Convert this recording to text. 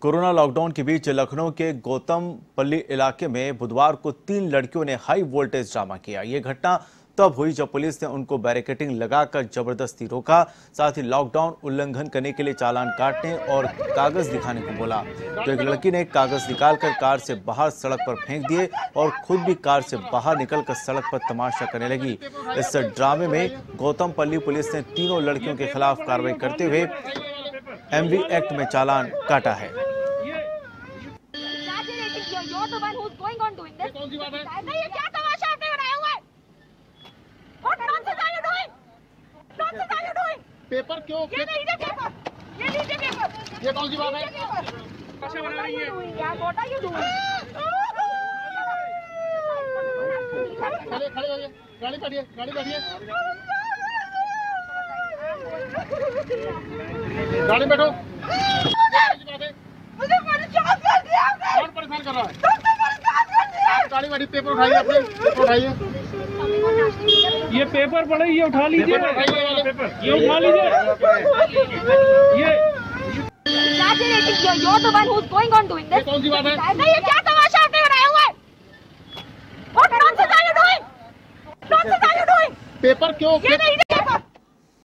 Corona lockdown के बीच लखनऊ के गौतमपल्ली इलाके में बुधवार को 3 लड़कियों ने हाई वोल्टेज ड्रामा किया। ये घटना तब हुई जब पुलिस ने उनको बैरिकेडिंग लगाकर जबरदस्ती रोका, साथ ही लॉकडाउन उल्लंघन करने के लिए चालान काटने और कागज दिखाने को बोला। तो एक लड़की ने कागज निकालकर कार से बाहर सड़क पर फेंक दिए और खुद भी कार से बाहर निकलकर सड़क पर तमाशा करने लगी। इस ड्रामे में गौतमपल्ली पुलिस ने तीनों लड़कियों के खिलाफ कार्रवाई करते हुए MV एक्ट में चालान काटा है। पेपर क्यों? ये लीजिए पेपर, ये लीजिए पेपर, ये कौन सी बात है? कैसे बना रही है यार? गोटा क्यों दूं? खड़े हो जाइए, गाड़ी काटिए, गाड़ी काटिए, गाड़ी बैठो। मुझे परेशान कर दिया आपने। कौन परेशान कर रहा है? तुमने परेशान कर दिया। आप गाड़ी वाली पेपर उठाइए, अपने पेपर उठाइए। ये पेपर पड़े, ये उठा लीजिए, ये उठा लीजिए। ये कौन सी बात है? ये क्या तमाशा आपने बनाया हुआ है? What nonsense are you doing? Paper क्यों?